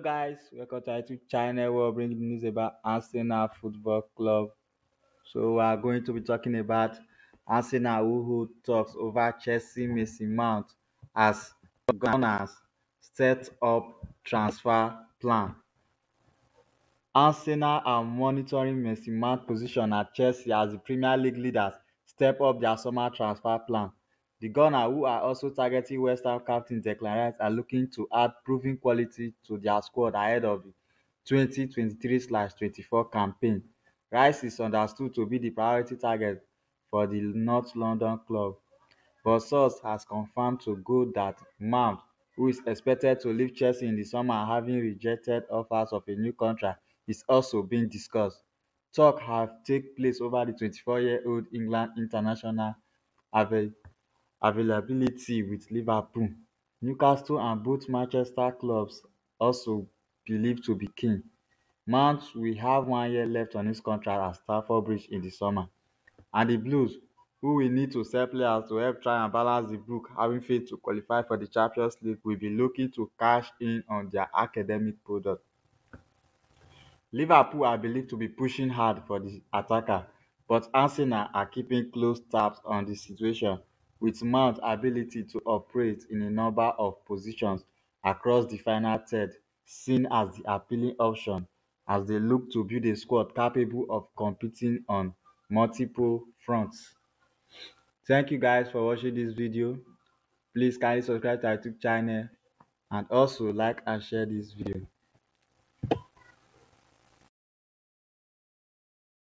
Hello guys, welcome to ITU China. We'll bring news about Arsenal Football Club. So we are going to be talking about Arsenal who talks over Chelsea. Mesut Mount as Gunners set up transfer plan. Arsenal are monitoring Mesut Mount's position at Chelsea as the Premier League leaders step up their summer transfer plan. The Gunners, who are also targeting West Ham captain Declan Rice, are looking to add proven quality to their squad ahead of the 2023/24 campaign. Rice is understood to be the priority target for the North London club, but source has confirmed to Goal that Mount, who is expected to leave Chelsea in the summer having rejected offers of a new contract, is also being discussed. Talks have taken place over the 24-year-old England international availability with Liverpool, Newcastle and both Manchester clubs also believed to be keen. Mount will have 1 year left on his contract at Stamford Bridge in the summer, and the Blues, who will need to sell players to help try and balance the book, having failed to qualify for the Champions League, will be looking to cash in on their academic product. Liverpool are believed to be pushing hard for the attacker, but Arsenal are keeping close tabs on the situation, with Mount's ability to operate in a number of positions across the final third seen as the appealing option as they look to build a squad capable of competing on multiple fronts. Thank you guys for watching this video. Please kindly subscribe to our YouTube channel and also like and share this video.